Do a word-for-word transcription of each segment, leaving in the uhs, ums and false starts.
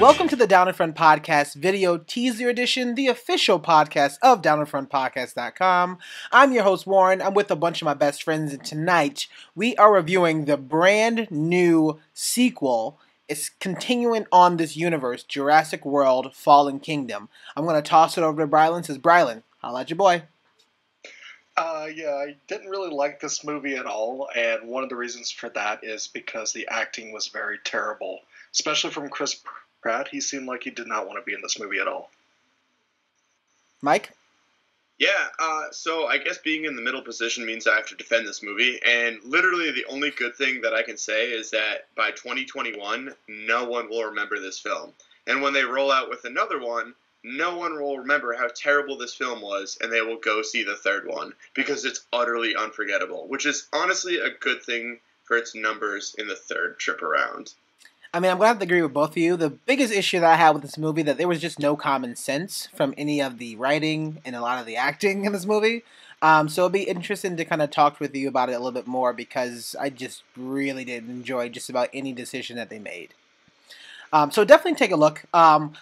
welcome to the Down in Front Podcast video teaser edition, the official podcast of Down In Front Podcast dot com. I'm your host, Warren. I'm with a bunch of my best friends, and tonight we are reviewing the brand new sequel. It's continuing on this universe, Jurassic World, Fallen Kingdom. I'm going to toss it over to Brylan. Says, Brylan, holla at your boy. Uh, yeah, I didn't really like this movie at all, and one of the reasons for that is because the acting was very terrible, especially from Chris Pratt. He seemed like he did not want to be in this movie at all. Mike? Yeah, uh, so I guess being in the middle position means I have to defend this movie, and literally the only good thing that I can say is that by twenty twenty-one, no one will remember this film. And when they roll out with another one, no one will remember how terrible this film was, and they will go see the third one because it's utterly unforgettable, which is honestly a good thing for its numbers in the third trip around. I mean, I'm going to have to agree with both of you. The biggest issue that I had with this movie that there was just no common sense from any of the writing and a lot of the acting in this movie. Um, so it'll be interesting to kind of talk with you about it a little bit more because I just really did enjoy just about any decision that they made. Um, so definitely take a look. Um,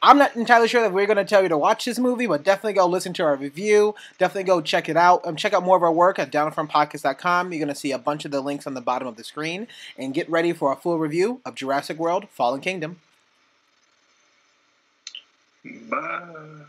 I'm not entirely sure that we're going to tell you to watch this movie, but definitely go listen to our review. Definitely go check it out. Um, check out more of our work at Down In Front Podcast dot com. You're going to see a bunch of the links on the bottom of the screen. And get ready for a full review of Jurassic World, Fallen Kingdom. Bye.